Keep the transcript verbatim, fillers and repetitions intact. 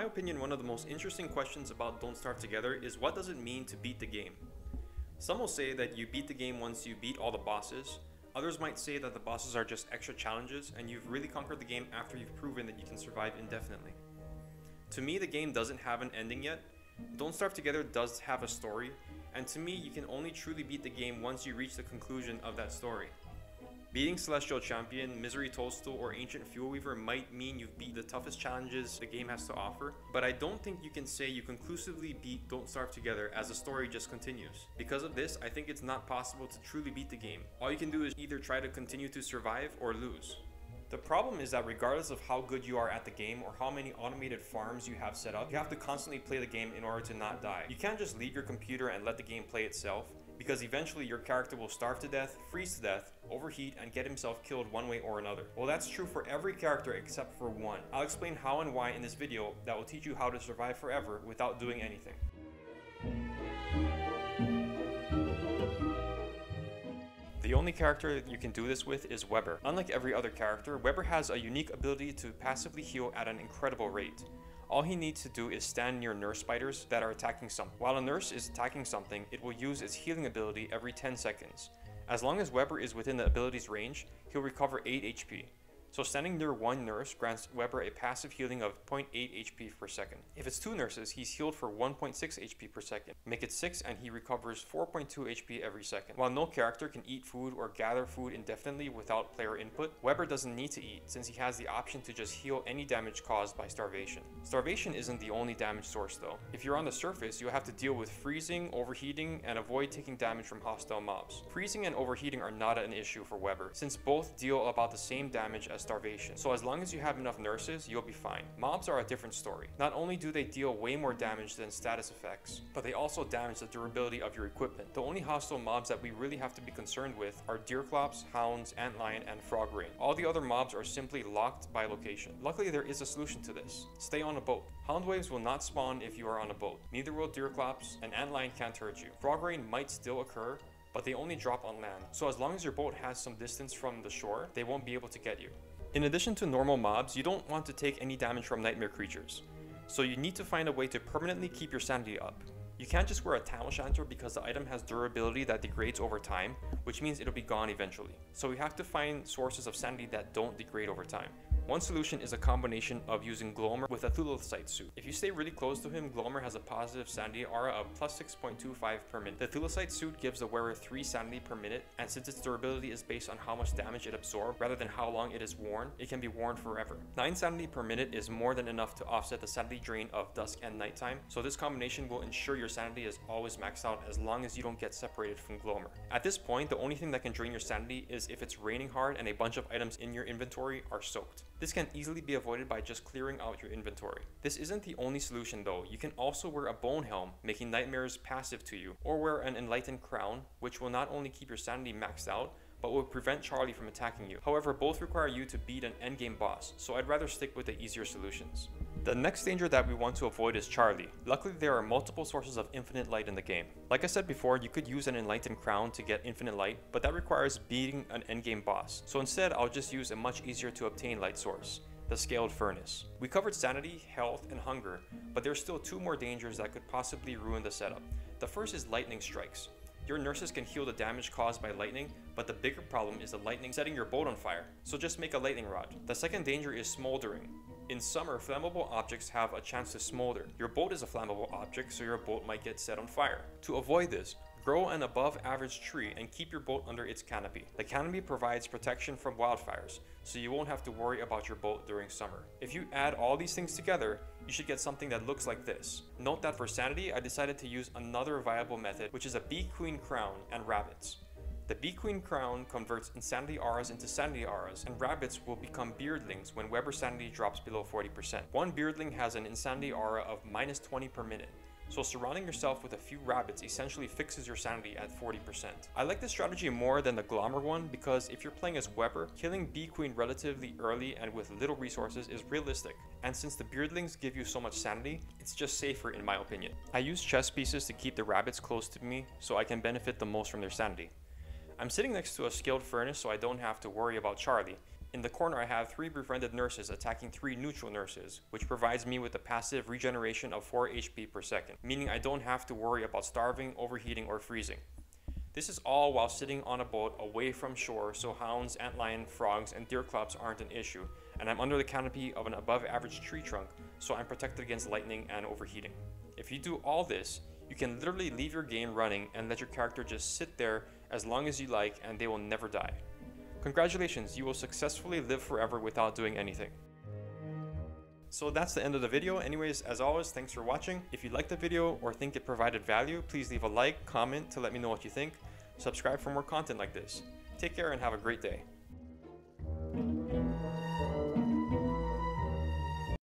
my opinion, one of the most interesting questions about Don't Starve Together is what does it mean to beat the game? Some will say that you beat the game once you beat all the bosses. Others might say that the bosses are just extra challenges and you've really conquered the game after you've proven that you can survive indefinitely. To me, the game doesn't have an ending yet. Don't Starve Together does have a story, and to me, you can only truly beat the game once you reach the conclusion of that story. Beating Celestial Champion, Misery Toadstool, or Ancient Fuel Weaver might mean you've beat the toughest challenges the game has to offer, but I don't think you can say you conclusively beat Don't Starve Together as the story just continues. Because of this, I think it's not possible to truly beat the game. All you can do is either try to continue to survive or lose. The problem is that regardless of how good you are at the game or how many automated farms you have set up, you have to constantly play the game in order to not die. You can't just leave your computer and let the game play itself, because eventually your character will starve to death, freeze to death, overheat, and get himself killed one way or another. Well, that's true for every character except for one. I'll explain how and why in this video that will teach you how to survive forever without doing anything. The only character you can do this with is Webber. Unlike every other character, Webber has a unique ability to passively heal at an incredible rate. All he needs to do is stand near nurse spiders that are attacking something. While a nurse is attacking something, it will use its healing ability every ten seconds. As long as Webber is within the ability's range, he'll recover eight H P. So standing near one nurse grants Webber a passive healing of zero point eight H P per second. If it's two nurses, he's healed for one point six H P per second. Make it six and he recovers four point two H P every second. While no character can eat food or gather food indefinitely without player input, Webber doesn't need to eat since he has the option to just heal any damage caused by starvation. Starvation isn't the only damage source though. If you're on the surface, you'll have to deal with freezing, overheating, and avoid taking damage from hostile mobs. Freezing and overheating are not an issue for Webber since both deal about the same damage as starvation, so as long as you have enough nurses, you'll be fine. Mobs are a different story. Not only do they deal way more damage than status effects, but they also damage the durability of your equipment. The only hostile mobs that we really have to be concerned with are Deerclops, Hounds, Antlion, and Frog Rain. All the other mobs are simply locked by location. Luckily, there is a solution to this. Stay on a boat. Hound waves will not spawn if you are on a boat. Neither will Deerclops, and Antlion can't hurt you. Frog Rain might still occur, but they only drop on land, so as long as your boat has some distance from the shore, they won't be able to get you. In addition to normal mobs, you don't want to take any damage from nightmare creatures, so you need to find a way to permanently keep your sanity up. You can't just wear a Tam O'Shanter because the item has durability that degrades over time, which means it'll be gone eventually. So we have to find sources of sanity that don't degrade over time. One solution is a combination of using Glommer with a Thulecite Suit. If you stay really close to him, Glommer has a positive sanity aura of plus six point two five per minute. The Thulecite Suit gives the wearer three sanity per minute, and since its durability is based on how much damage it absorbed rather than how long it is worn, it can be worn forever. nine sanity per minute is more than enough to offset the sanity drain of dusk and nighttime, so this combination will ensure your sanity is always maxed out as long as you don't get separated from Glommer. At this point, the only thing that can drain your sanity is if it's raining hard and a bunch of items in your inventory are soaked. This can easily be avoided by just clearing out your inventory. This isn't the only solution though. You can also wear a bone helm, making nightmares passive to you, or wear an enlightened crown, which will not only keep your sanity maxed out, but will prevent Charlie from attacking you. However, both require you to beat an endgame boss, so I'd rather stick with the easier solutions. The next danger that we want to avoid is Charlie. Luckily, there are multiple sources of infinite light in the game. Like I said before, you could use an enlightened crown to get infinite light, but that requires beating an endgame boss. So instead, I'll just use a much easier to obtain light source, the scaled furnace. We covered sanity, health, and hunger, but there's still two more dangers that could possibly ruin the setup. The first is lightning strikes. Your nurses can heal the damage caused by lightning, but the bigger problem is the lightning setting your boat on fire, so just make a lightning rod. The second danger is smoldering. In summer, flammable objects have a chance to smolder. Your boat is a flammable object, so your boat might get set on fire. To avoid this, grow an above average tree and keep your boat under its canopy. The canopy provides protection from wildfires, so you won't have to worry about your boat during summer. If you add all these things together, you should get something that looks like this. Note that for sanity, I decided to use another viable method, which is a Bee Queen crown and rabbits. The Bee Queen crown converts insanity auras into sanity auras, and rabbits will become beardlings when Webber sanity drops below forty percent. One beardling has an insanity aura of minus twenty per minute, so surrounding yourself with a few rabbits essentially fixes your sanity at forty percent. I like this strategy more than the Glommer one because if you're playing as Webber, killing Bee Queen relatively early and with little resources is realistic, and since the beardlings give you so much sanity, it's just safer in my opinion. I use chess pieces to keep the rabbits close to me so I can benefit the most from their sanity. I'm sitting next to a scaled furnace so I don't have to worry about Charlie, In the corner I have three befriended nurses attacking three neutral nurses, which provides me with a passive regeneration of four H P per second, meaning I don't have to worry about starving, overheating, or freezing. This is all while sitting on a boat away from shore, so hounds, antlion, frogs, and deerclops aren't an issue, and I'm under the canopy of an above average tree trunk, so I'm protected against lightning and overheating. If you do all this, you can literally leave your game running and let your character just sit there as long as you like and they will never die. Congratulations, you will successfully live forever without doing anything. So that's the end of the video. Anyways, as always, thanks for watching. If you liked the video or think it provided value, please leave a like, comment to let me know what you think. Subscribe for more content like this. Take care and have a great day.